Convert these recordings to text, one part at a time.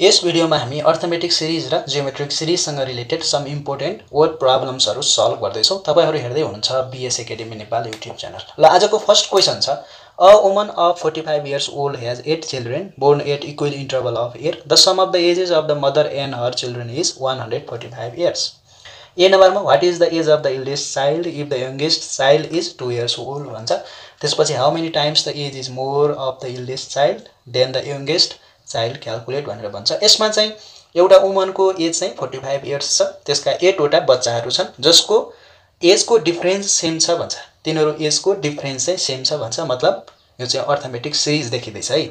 यस भिडियोमा हामी arithmetic series र ज्योमेट्रिक सिरिज सँग related some important word problems हरु सल्भ गर्दै छौ। तपाईहरु हेर्दै हुनुहुन्छ BS academy Nepal YouTube channel. ल आजको फर्स्ट क्वेशन छ a woman of 45 years old has 8 children born at equal interval of year. The sum of the ages of the mother and her children is 145 years. A नम्बरमा what is the age of the eldest child if the youngest child is 2 years old भन्छ। त्यसपछि how many times the age is more of the eldest child then the youngest child calculate भनेर भन्छ। यसमा चाहिँ एउटा वुमनको as चाहिँ 45 years छ। त्यसका 8 वटा बच्चाहरू छन् जसको एजको डिफरेन्स सेम छ भन्छ। तिनीहरु एजको डिफरेन्स चाहिँ सेम छ भन्छ। मतलब यो चाहिँ अर्थमेटिक सिरिज देखिदै छ है।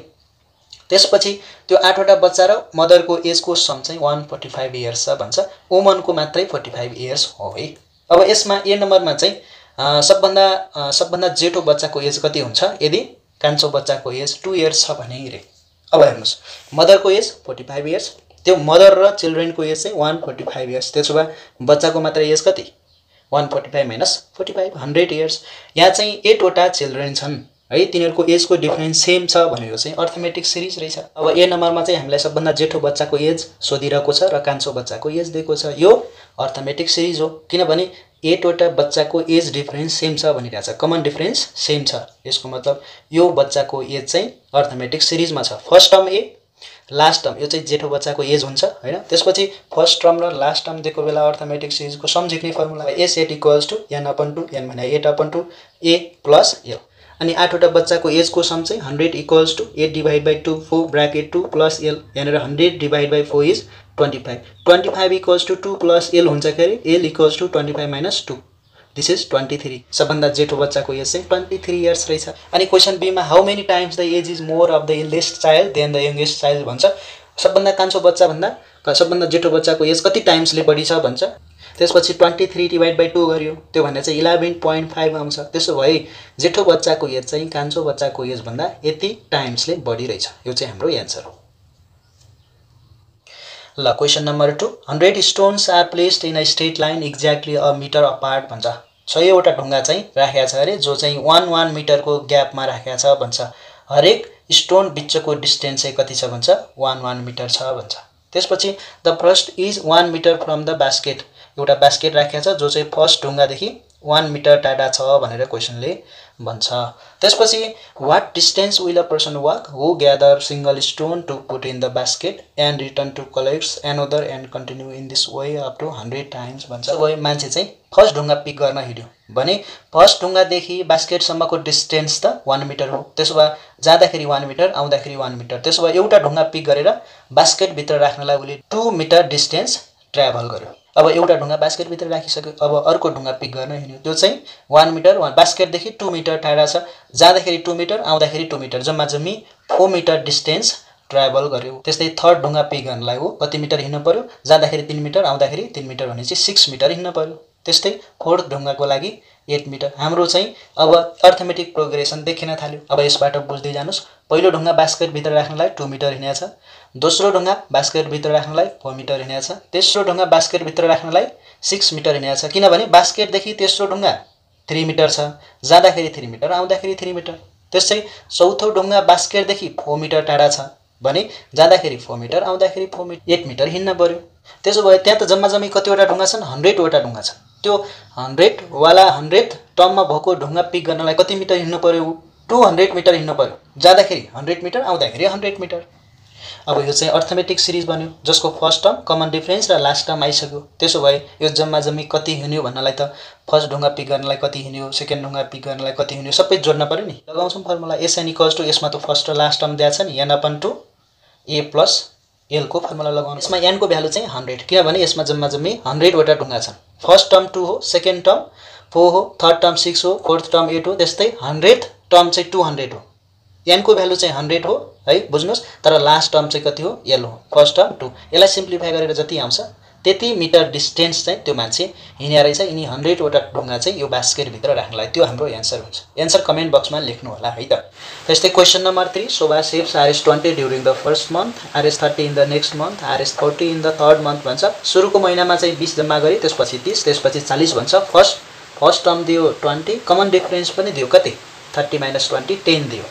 त्यसपछि त्यो 8 वटा बच्चा र मदरको एजको सम चाहिँ 145 इयर्स छ भन्छ। वुमनको मात्रै 45 इयर्स हो है। अब यसमा ए नम्बरमा चाहिँ सबभन्दा जेठो बच्चाको एज कति हुन्छ? यदि कान्छो बच्चाको एज 2 इयर्स छ भने रे। अब हेर्नुस् मदरको एज 45 इयर्स, त्यो मदर र चिल्ड्रनको एज चाहिँ 145 इयर्स। त्यसो भए बच्चाको मात्र एज कति? 145 - 45 100 इयर्स। यहाँ चाहिँ 8 वटा चिल्ड्रन छन् है। तिनीहरुको एजको डिफरेन्स सेम छ भनेको चाहिँ अर्थमेटिक सिरिज रहेछ। अब ए नम्बरमा चाहिँ हामीलाई सबभन्दा जेठो बच्चाको एज सोधिरहेको छ र कान्छो बच्चाको एज दिएको छ। यो अर्थमेटिक सिरिज हो किनभने 8 वटा बच्चाको एज डिफरेन्स सेम छ भनिरहेछ। कमन डिफरेन्स सेम छ। यसको मतलब यो बच्चाको एज चाहिँ अर्थमेटिक सिरिजमा छ। फर्स्ट टर्म ए लास्ट टर्म यो चाहिँ जेठो बच्चाको एज हुन्छ हैन। त्यसपछि फर्स्ट टर्म र लास्ट टर्म दिएको बेला अर्थमेटिक सिरिजको सम झिक्ने formula S eight equals to n upon two n भने 8 upon two a plus l. अनि 8 वटा बच्चाको एजको सम चाहिँ 100 equals to 8 divide by 2 4 bracket 2 plus l. यानी 100 divide by 4 is 25 25 equals to 2 plus L हुन्छ खेरि L equals to 25 minus 2 this is 23। सबभन्दा जेठो बच्चाको एज चाहिँ 23 इयर्स रहेछ। अनि क्वेशन बी मा how many times the age is more of the eldest child then the youngest child भन्छ। सबभन्दा कान्छो बच्चा भन्दा सबभन्दा जेठो बच्चाको एज कति टाइम्सले बढी छ भन्छ। त्यसपछि 23 डिवाइड बाइ 2 गरियो त्यो भन्ने चाहिँ 11.5 आउँछ। त्यसो भए जेठो बच्चाको एज चाहिँ कान्छो बच्चाको एज भन्दा यति टाइम्सले बढी रहेछ। यो चाहिँ हाम्रो आन्सर हो। ल question number 2 100 stones are placed in a straight line exactly a metre apart भन्छ। 6 वटा ढुंगा चाहिँ राखेका छ अरे जो चाहिँ 1-1 मिटरको ग्यापमा राखेका छ भन्छ। हरेक स्टोन बीचको डिस्टेन्स चाहिँ कति छ भन्छ? 1-1 मिटर छ भन्छ। त्यसपछि the first is 1 metre from the basket. एउटा बास्केट राखेका छ जो चाहिँ फर्स्ट ढुंगा देखि 1 मिटर टाढा छ भनेर क्वेशनले भन्छ। त्यसपछि what distance will a person walk who gather single stone to put in the basket and return to collects another and continue in this way up to 100 times भन्छ। वही मान्छे चाहिँ फर्स्ट ढुंगा पिक गर्न हिड्यो भने फर्स्ट ढुंगा देखि basket सम्मको डिस्टेन्स त 1 मिटर हो। त्यसो भए जाँदाखेरि 1 मिटर आउँदाखेरि 1 मिटर। त्यसो भए एउटा ढुंगा पिक गरेर बास्केट भित्र राख्नलाई उले 2 मिटर डिस्टेन्स ट्राभल गर्यो। अब एउटा ढुंगा बास्केट भित्र राखिसक्यो। अब अर्को ढुंगा पिक गर्न हिँड्यो त्यो चाहिँ 1 मिटर बास्केट देखि 2 मिटर टाढा छ। जाँदाखेरि 2 मिटर आउँदाखेरि 2 मिटर जम्मा जम्मी 4 मिटर डिस्टेन्स ट्राभल गर्यो। त्यस्तै थर्ड ढुंगा पिक गर्नलाई हो कति मिटर हिँड्न पर्यो? जाँदाखेरि 3 मिटर आउँदाखेरि 3 मिटर भनेपछि 6 मिटर हिँड्न पर्यो। त्यस्तै फोर्थ ढुंगाको लागि 8 मिटर। हाम्रो चाहिँ अब अर्थमेटिक प्रोग्रेसन देखिन थाल्यो। अब यसबाट बुझ्दै जानुस् पहिलो ढुंगा बास्केट भित्र राख्नलाई 2 मिटर हिँड्या छ। दोस्रो ढुंगा बास्केट भित्र राख्नलाई 4 मिटर हिँड्या छ। तेस्रो ढुंगा बास्केट भित्र राख्नलाई 6 मिटर हिँड्या छ किनभने बास्केट देखि तेस्रो ढुंगा 3 मिटर छ। जाँदाखेरि 3 मिटर आउँदाखेरि 3 मिटर। त्यसै चौथो ढुंगा बास्केट देखि 4 मिटर टाढा छ भने जाँदाखेरि 4 मिटर आउँदाखेरि 4 मिटर 8 मिटर हिँड्न पर्यो। त्यसो भए त्यहाँ त जम्मा जम्मी कति वटा ढुंगा छन्? 100 वटा ढुंगा छन्। त्यो 100 वाला 100 टर्ममा भएको ढुंगा पिक गर्नलाई कति मिटर हिँड्न पर्यो? 200 मिटर हिँड्न पर्यो। जाँदाखेरि 100 मिटर आउँदाखेरि 100 मिटर। अब यो चाहिँ अर्थमेटिक सिरिज बन्यो जसको फर्स्ट टर्म कमन डिफरेन्स र लास्ट टर्म आइसक्यो। त्यसो भए यो जम्मा जम्मी कति हिँड्यो भन्नलाई त फर्स्ट ढुंगा पिक गर्नलाई कति हिँड्यो सेकेन्ड ढुंगा पिक गर्नलाई कति हिँड्यो सबै जोड्न पर्यो नि। लगाउँछौं फर्मुला एसएन इक्वल्स टु यसमा त फर्स्ट र लास्ट टर्म दिया छ नि n/2 a + l को फर्मुला लगाउनु। यसमा n को भ्यालु चाहिँ 100 किनभने यसमा जम्मा जम्मी 100 वटा ढुंगा छन्। फर्स्ट टर्म 2 हो, सेकेन्ड टर्म 4 हो, थर्ड टर्म 6 हो, फोर्थ टर्म 8 हो। त्यस्तै 100th टर्म चाहिँ 200 हो। n को भ्यालु चाहिँ 100 हो है बुझ्नुस्। तर लास्ट टर्म चाहिँ कति हो? l हो। फर्स्ट टर्म 2 यसलाई सिम्प्लिफाई गरेर जति आउँछ त्यति मिटर डिस्टेन्स चाहिँ त्यो मान्छे हिँड्या रहेछ। यिनी 100 वटा ढुंगा चाहिँ यो बास्केट भित्र राख्नलाई त्यो हाम्रो आन्सर हुन्छ। आन्सर कमेन्ट बक्समा लेख्नु होला है त। त्यस्तै क्वेशन नम्बर 3 शोभा सेप्स Rs 20 during the first month Rs 30 in the next month Rs 40 in the third month भन्छ। सुरुको महिनामा चाहिँ 20 जम्मा गरी त्यसपछि 30 त्यसपछि 40 भन्छ। फर्स्ट टर्म दियो 20 कमन डिफरेन्स पनि दियो कति 30 - 20 10 दियो।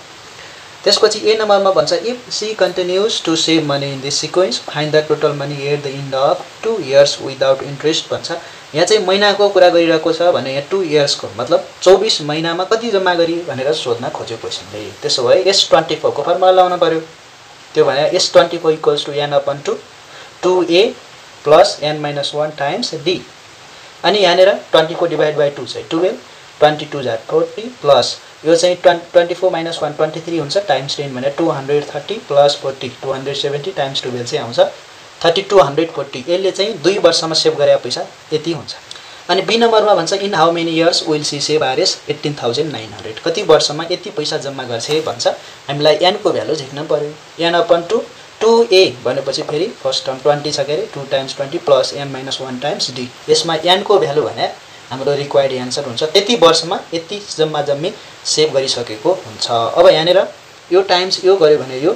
त्यसपछि ए नम्बरमा भन्छ if she continues to save money in this sequence find the total money at the end of 2 years without interest भन्छ। यहाँ चाहिँ महिनाको कुरा गरिरहेको छ भने यहाँ 2 इयर्स को मतलब 24 महिनामा कति जम्मा गरी भनेर सोध्न खोज्यो क्वेशनले। त्यसो भए S24 को फर्मुला लगाउन पर्यो। त्यो भने S24 equals to n/2 2a plus n-1 times d अनि यहाँनेर 24 डिवाइड बाइ 2 चाहिँ 12 22 जार 40 प्लस यो चाहिँ 24 - 1 23 हुन्छ टाइम्स 10 भने 230 प्लस 40 270 टाइम्स 12 चाहिँ आउँछ 3240 यसले चाहिँ 2 वर्षमा सेभ गरे पैसा यति हुन्छ। अनि बी नम्बरमा भन्छ in how many years will she save Rs 18900 कति वर्षमा यति पैसा जम्मा गर्छ भन्छ। हामीलाई n को भ्यालु झिक्न पर्यो n/2 2a भनेपछि फेरि फर्स्ट टर्म 20 छ गरे 2 times 20 plus n-1 times d यसमा n को भ्यालु भने हाम्रो रिक्वायर्ड आन्सर हुन्छ त्यति वर्षमा यति जम्मा जम्मी सेभ गरिसकेको हुन्छ। अब यहाँनेर यो टाइम्स यो गर्यो भने यो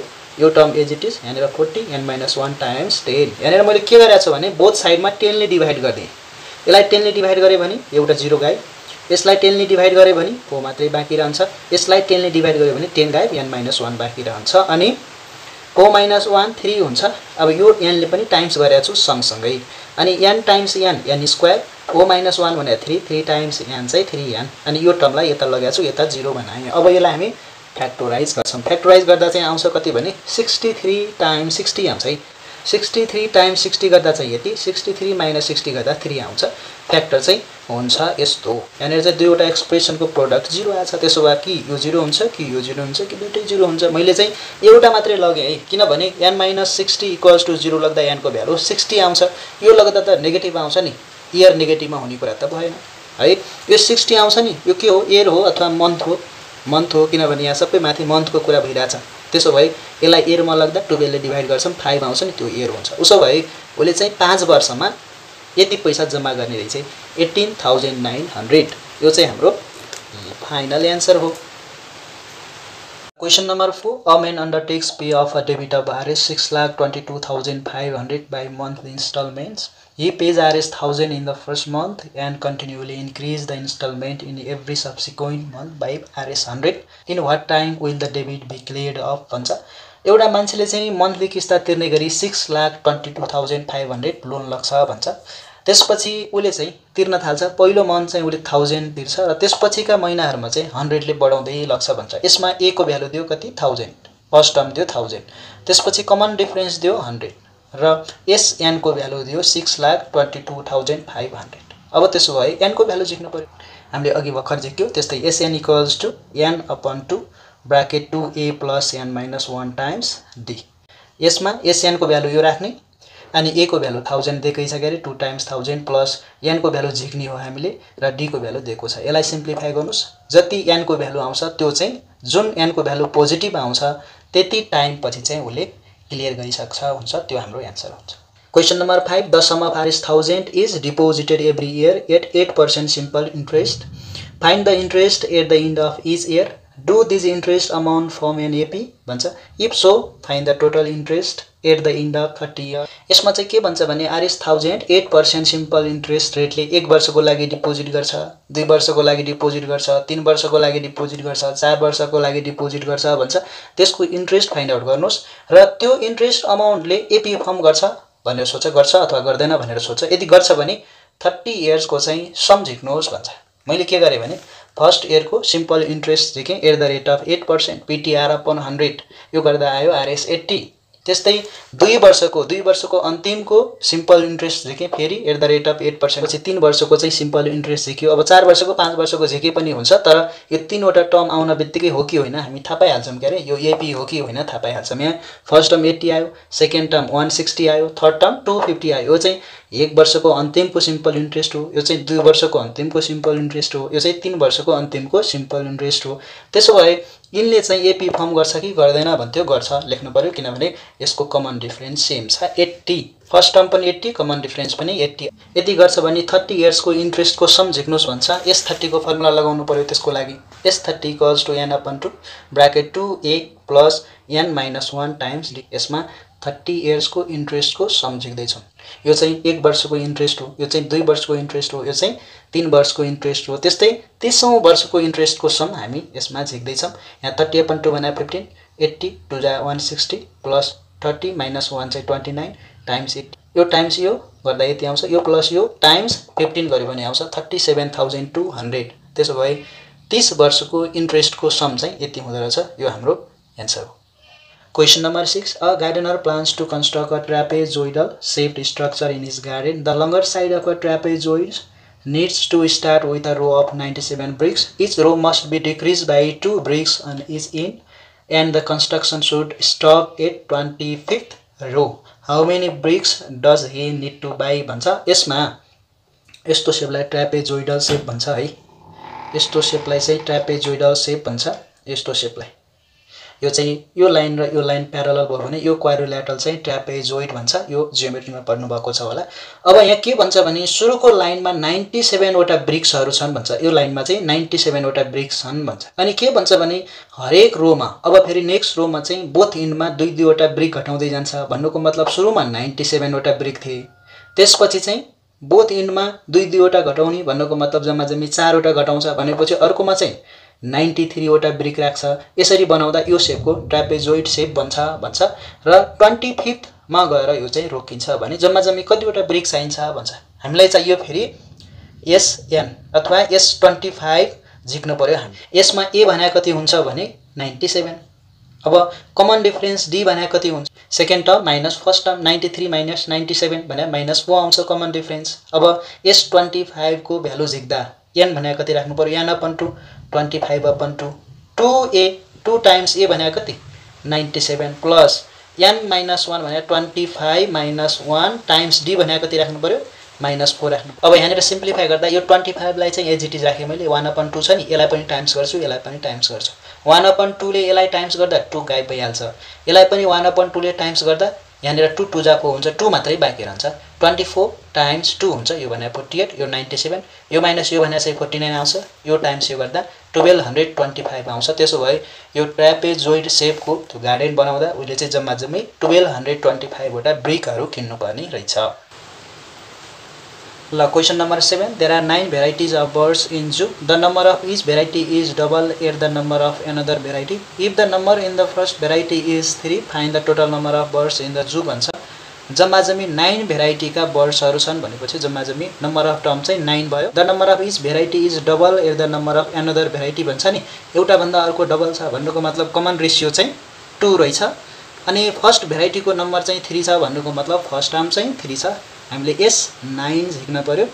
टर्म एज इट इज यहाँनेर 40 n-1 टाइम्स 10 यहाँनेर मैले के गरेको छु भने बोथ साइडमा 10 ले डिवाइड गर्दिए यसलाई 10 ले डिवाइड गरे भने एउटा जीरो गायब यसलाई 10 ले डिवाइड गरे भने 4 मात्रै बाँकी रहन्छ यसलाई 10 ले डिवाइड गरे भने 10 गायब n-1 बाँकी रहन्छ अनि 4 - 1 3 हुन्छ। अब यो n ले पनि टाइम्स गरेको छु सँगसँगै अनि n टाइम्स n n² 4 - 1 भने 3 3 टाइम्स n चाहिँ 3n अनि यो टर्मलाई यता लगाएको छु यता जीरो बनाएँ। अब यसलाई हामी फ्याक्टोराइज गर्छौं फ्याक्टोराइज गर्दा चाहिँ आउँछ कति भने 63 टाइम्स 60 आउँछ 63 टाइम्स 60 गर्दा चाहिँ यति 63 - 60 गर्दा 3 आउँछ फ्याक्टर चाहिँ हुन्छ यस्तो। यहाँ चाहिँ दुईवटा एक्सप्रेसनको प्रोडक्ट जीरो आछ त्यसो भए कि यो जीरो हुन्छ कि यो जीरो हुन्छ कि दुईटै जीरो हुन्छ मैले चाहिँ एउटा मात्रै लगे है किनभने n - 60 = 0 लाग्दा n को भ्यालु 60 आउँछ यो लगाउँदा त नेगेटिभ आउँछ नि इयर नेगेटिभमा हुने कुरा त भएन है यो 60 आउँछ नि यो के हो इयर हो अथवा मन्थ हो किनभने यहाँ सबै माथि मन्थ को कुरा भइरा छ त्यसो भए यसलाई इयर मा लाग्दा 12 ले डिवाइड गर्छम 5 आउँछ नि त्यो इयर हुन्छ। उसो भए ओले चाहिँ 5 वर्षमा यति पैसा जम्मा गर्ने रहेछ 18900 यो चाहिँ हाम्रो फाइनल आन्सर हो। Question number 4 a man undertakes pay off a debit of RS 622500 by month instalments He pays Rs 1000 in the first month and continually increase the installment in every subsequent month by Rs 100. In what time will the debit be cleared off? एउटा मान्छेले चाहिँ monthly किस्ता तिर्ने गरी 622500 loan लग्छ भन्छ। त्यसपछि उले चाहिँ तिर्न थाल्छ पहिलो मन्थ चाहिँ उले 1000 तिर्छ र त्यसपछिका महिनाहरुमा चाहिँ 100 ले बढाउँदै लग्छ भन्छ। यसमा a को भ्यालु दियो कति 1000 फर्स्ट टर्म दियो 1000 त्यसपछि कमन डिफरेन्स दियो 100 र SN को भ्यालु दियो 622500। अब त्यसो भए n को भ्यालु झिक्न पर्यो हामीले अघि भर्खर झिक्यौ त्यस्तै SN equals to n/2 bracket 2a plus n-1 times d यसमा SN को भ्यालु यो राख्ने अनि a को भ्यालु 1000 दिएकै छ गरे 2 times 1000 plus n को भ्यालु झिक्ने हो हामीले र d को भ्यालु दिएको छ यसलाई सिम्प्लिफाई गर्नुस् जति n को भ्यालु आउँछ त्यो चाहिँ जुन n को भ्यालु पोजिटिभ आउँछ त्यति टाइम पछि चाहिँ उले क्लियर गरिसक्छ हुन्छ त्यो हाम्रो आन्सर हुन्छ। Question number 5 the sum of Rs 1000 is deposited every year at 8% simple interest find the interest at the end of each year do this interest amount from an AP भन्छ if so find the total interest at the end of 30 year यसमा चाहिँ के भन्छ भने RS 1000 8% simple interest रेटले 1 वर्षको लागि deposit गर्छ 2 वर्षको लागि डिपोजिट गर्छ 3 वर्षको लागि डिपोजिट गर्छ 4 वर्षको लागि डिपोजिट गर्छ भन्छ। त्यसको इन्ट्रेस्ट फाइन्ड आउट गर्नुस् र त्यो इन्ट्रेस्ट अमाउन्टले एपी फर्म गर्छ भनेर सोच गर्छ अथवा गर्दैन भनेर सोच यदि गर्छ भने 30 इयर्स को चाहिँ सम झिक्नुहोस् भन्छ। मैले के गरे भने फर्स्ट इयर को सिम्पल इन्ट्रेस्ट झिके at the rate of 8% PTR/100 यो गर्दा आयो आरएस 80 त्यस्तै 2 वर्षको अन्तिमको सिम्पल इन्ट्रेस्ट झिके फेरि एट द रेट अफ 8% पछि 3 वर्षको चाहिँ सिम्पल इन्ट्रेस्ट झिक्यो अब 4 वर्षको 5 वर्षको झिके पनि हुन्छ तर यो तीनवटा टर्म आउनबित्तिकै हो कि होइन हामी थाहा पाइहाल्छौं के रे यो एपी हो कि होइन थाहा पाइहाल्छौं। यहाँ फर्स्ट टर्म 80 आयो सेकेन्ड टर्म 160 आयो थर्ड टर्म 250 आयो यो चाहिँ 1 वर्षको अन्तिमको सिम्पल इन्ट्रेस्ट हो यो चाहिँ 2 वर्षको अन्तिमको सिम्पल इन्ट्रेस्ट हो यो चाहिँ 3 वर्षको अन्तिमको सिम्पल इन्ट्रेस्ट हो। त्यसो भए इनले चाहिँ एपी फर्म गर्छ कि गर्दैन भन्थ्यो गर्छ लेख्नु पर्यो किनभने यसको कमन डिफरेन्स सेम छ 80 फर्स्ट टर्म पनि 80 कमन डिफरेन्स पनि 80 यदि गर्छ भने 30 इयर्स को इन्ट्रेस्ट को सम झिक्नुस् भन्छ। S30 को फर्मुला लगाउनु पर्यो त्यसको लागि S30 = n/2 bracket 2a + n-1 times d यसमा 30 इयर्स को इन्ट्रेस्ट को सम झिक्दै छौं यो चाहिँ 1 वर्षको इन्ट्रेस्ट हो यो चाहिँ 2 वर्षको इन्ट्रेस्ट हो यो चाहिँ 3 वर्षको इन्ट्रेस्ट हो त्यस्तै 30औं वर्षको इन्ट्रेस्ट को सम हामी यसमा झिक्दै छौं यहाँ 30/2 = 15 80 to the 160 plus 30 minus 1 say 29 times 80. यो times यो गर्दा यति आउँछ, यो plus यो times 15 गरे भने आउँछ 37200. त्यसो भए 30 वर्षको इन्ट्रेस्ट को सम चाहिँ यति हुँदो रहेछ. यो हाम्रो आन्सर हो. Question number 6. A gardener plans to construct a trapezoidal shaped structure in his garden. The longer side of a trapezoid needs to start with a row of 97 bricks. Each row must be decreased by 2 bricks on each end, and the construction should stop at 25th row. How many bricks does he need to buy? भन्छ. यसमा यस्तो शेपलाई trapezoidal shape भन्छ है. यस्तो शेपलाई चाहिँ trapezoidal shape भन्छ. यस्तो शेपलाई यो चाहिँ यो लाइन प्यारलल भयो भने यो क्वाड्रिल्याटरल चाहिँ ट्र्यापेजोइड भन्छ. यो जियोमेट्रीमा पढ्नु भएको छ होला. अब यहाँ के भन्छ भने सुरुको लाइनमा 97 वटा ब्रिक्सहरु छन् भन्छ. यो लाइनमा चाहिँ 97 वटा ब्रिक्स छन् भन्छ. अनि के भन्छ भने हरेक रोमा अब फेरि नेक्स्ट रोमा चाहिँ बोथ एन्डमा दुई दुई वटा ब्रिक घटाउँदै जान्छ. भन्नुको मतलब सुरुमा 97 वटा ब्रिक थिए, त्यसपछि चाहिँ बोथ एन्डमा दुई दुई वटा घटाउने. भन्नुको मतलब जम्मा जम्मी 4 वटा घटाउँछ. भनेपछि अर्कोमा चाहिँ 93 वटा ब्रिक राख्छ. यसरी बनाउँदा यो शेपको ट्र्यापेजोइड शेप बन्छ भन्छ. र 25th मा गएर यो चाहिँ रोकिन्छ भने जम्मा जम्मी कति वटा ब्रिक चाहिन्छ भन्छ. हामीलाई चाहियो फेरि SN अथवा S25 झिक्नु पर्यो हामी. यसमा A भने कति हुन्छ भने 97. अब कमन डिफरेंस D भने कति हुन्छ? Second term minus first term. 93 minus 97 भने माइनस 4 आउँछ कमन डिफरेंस. अब S25 को भ्यालु झिक्दा n भने कति राख्नु पर्यो? n upon 2, 25 upon 2, 2a, 2 times a भने कति? 97 plus n minus 1 भने 25 minus 1 times d भने कति राख्नु पर्यो? minus 4 राख्नु. अब यहाँनिर सिम्प्लिफाई गर्दा यो 25 लाई चाहिँ एज इट इज राखे मैले. 1 upon 2 छ नि, यसलाई पनि टाइम्स गर्छु, यसलाई पनि टाइम्स गर्छु. 1 upon 2 ले यसलाई टाइम्स गर्दा 2 गायब भइहाल्छ. यसलाई पनि 1 upon 2 ले टाइम्स गर्दा यहाँनिर 2 2 जाको हुन्छ, 2 मात्रै बाँकी रहन्छ. 24 times 2 हुन्छ. यो भने 48, यो 97, यो माइनस यो भने चाहिँ 49 आउँछ. यो टाइम्स यो गर्दा 1225 आउँछ. त्यसो भए यो ट्र्यापेजोइड शेपको त्यो गार्डन बनाउँदा उले चाहिँ जम्मा जम्मी 1225 वटा ब्रिकहरु किन्नु पर्ने रहेछ. ल question number 7. There are 9 varieties of birds in zoo. The number of each variety is double at the number of another variety. If the number in the first variety is 3, find the total number of birds in the zoo भन्छ. जम्मा जम्मी 9 variety का बर्ड्सहरु छन् भनेपछि जम्मा जम्मी number of term चाहिँ 9 भयो. The number of each variety is double at the number of another variety भन्छ नि. एउटा भन्दा अर्को डबल छ भन्नुको मतलब कमन रेशियो चाहिँ 2 रहेछ. अनि फर्स्ट भेराइटी को नम्बर चाहिँ 3 छ भन्नुको मतलब फर्स्ट टर्म चाहिँ 3 छ. हामीले S9 झिक्न पर्यो.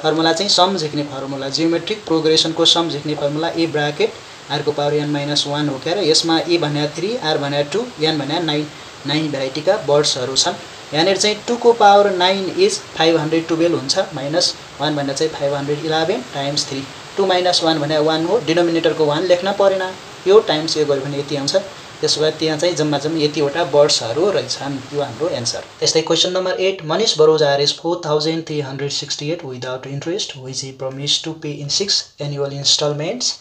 फर्मुला चाहिँ सम झिक्ने फर्मुला, जियोमेट्रिक प्रोग्रेसन को सम झिक्ने फर्मुला a ब्रैकेट r को पावर n-1 हो के. यसमा a भन्या 3, r भन्या 2, n भन्या 9, 9 भेराइटी का बर्ड्सहरु छन्. यानेर चाहिँ 2 को पावर 9 इज 512 हुन्छ. माइनस 1 भन्या चाहिँ 511 टाइम्स 3. 2 माइनस 1 भन्या 1 हो. डिनोमिनेटर को 1 लेख्न परेन. यो टाइम्स यो गर्यो भने यति आउँछ. त्यसैले त्यहाँ चाहिँ जम्मा जम्मी यति वटा बर्ड्सहरु रहेछन्. यो हाम्रो आन्सर. त्यस्तै क्वेशन नम्बर 8. मनीष बरोजार is 4368 without interest which he promised to pay in 6 annual installments.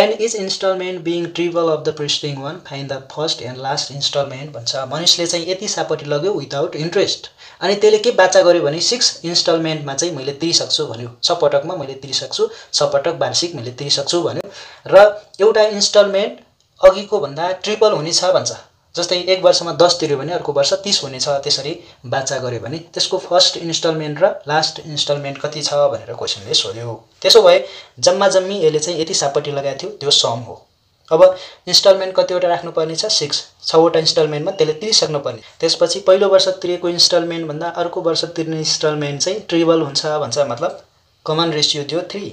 And each installment being triple of the preceding one, find the first and last installment भन्छ. मनीषले चाहिँ यति सापटी लग्यो without interest. अनि त्यसले के बाचा गर्यो भने 6 installment मा चाहिँ मैले तिर्सक्छु भन्यो. 6 पटकमा मैले तिर्सक्छु, 6 पटक वार्षिक मैले तिर्सक्छु भन्यो. र एउटा installment अघिको भन्दा triple हुने छ भन्छ. जस्तै एक वर्षमा 10 तिर्यो भने अर्को वर्ष 30 हुनेछ. त्यसरी बाचा गर्यो भने त्यसको फर्स्ट इन्स्टलमेन्ट र लास्ट इन्स्टलमेन्ट कति छ भनेर क्वेशनले सोध्यो. त्यसो भए जम्मा जम्मी यसले चाहिँ यति सापटी लगाएको थियो, त्यो सम हो. अब इन्स्टलमेन्ट कतिवटा राख्नु पर्ने छ? 6. 6 वटा इन्स्टलमेन्टमा त्यसले तिर्सक्नु पर्ने. त्यसपछि पहिलो वर्ष तिरेको इन्स्टलमेन्ट भन्दा अर्को वर्ष तिर्ने इन्स्टलमेन्ट चाहिँ ट्रिपल हुन्छ भन्छ. मतलब कमन रेशियो दियो 3.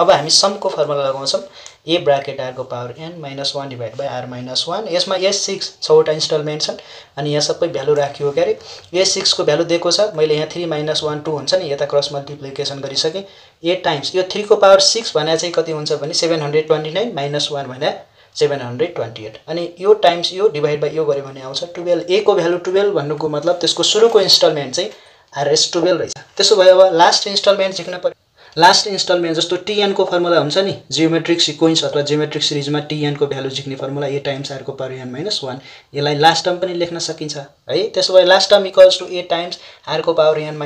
अब हामी सम को फर्मुला लगाउँछौं. a ब्रैकेट r को power n-1 divide by r -1. यसमा s6 6 वटा इन्स्टलमेन्ट छन् अनि यहाँ सबै भ्यालु राखियो गरे. s6 को भ्यालु दिएको छ. मैले यहाँ 3 -1 2 हुन्छ नि, यता क्रस मल्टिप्लिकेसन गरिसके. a टाइम्स यो 3 को पावर 6 भने चाहिँ कति हुन्छ भने 729 -1 भने 728. अनि यो टाइम्स यो डिवाइड बाइ यो गरे भने आउँछ 12. a को भ्यालु 12 भन्नुको मतलब त्यसको सुरुको इन्स्टलमेन्ट चाहिँ rs12 रहेछ. त्यसो भए अब लास्ट इन्स्टलमेन्ट झिक्न पर्यो. लास्ट इन्स्टलमेन्ट जस्तो tn को फर्मुला हुन्छ नि, जियोमेट्रिक सिक्वेन्स अथवा जियोमेट्रिक सिरिजमा tn को भ्यालु झिक्ने फर्मुला a टाइम्स r को पावर n-1. यसलाई लास्ट टर्म पनि लेख्न सकिन्छ है. त्यसो भए last term equals to a times r को पावर n-1.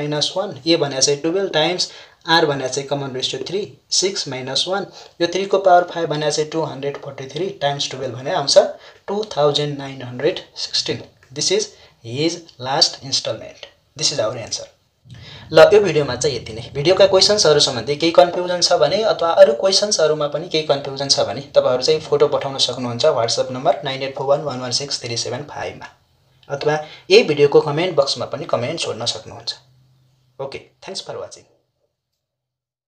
a भने चाहिँ 12 टाइम्स R बना चाहिए common ratio 3 6 minus 1 यो 3 को power 5 बना चाहिए 243 times 12 बने answer 2916. This is his last installment. This is our answer. ल यो भिडियोमा चाहिँ यति नै भिडियोका क्वेशन्सहरु सम्बन्धी केही कन्फ्युजन छ भने अथवा अरु क्वेशन्सहरुमा पनि केही कन्फ्युजन छ भने तपाईहरु चाहिँ फोटो पठाउन सक्नुहुन्छ WhatsApp नम्बर 9841116375 मा अथवा यही भिडियोको कमेन्ट बक्समा पनि कमेन्ट छोड्न सक्नुहुन्छ. Okay, thanks for watching.